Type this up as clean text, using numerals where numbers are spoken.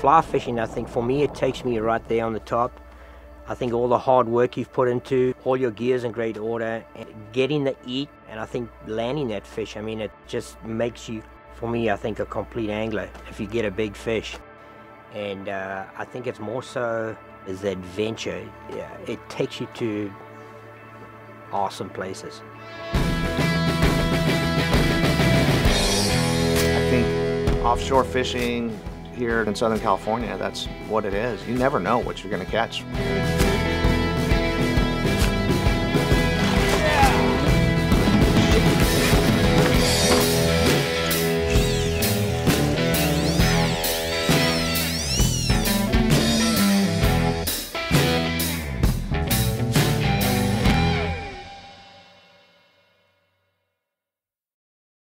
fly fishing, I think for me it takes me right there on the top. I think all the hard work you've put into all your gears in great order and getting the eat, and I think landing that fish, I mean, it just makes you, for me, I think a complete angler if you get a big fish. And I think it's more so is the adventure. Yeah, it takes you to awesome places. I think offshore fishing here in Southern California, that's what it is. You never know what you're going to catch.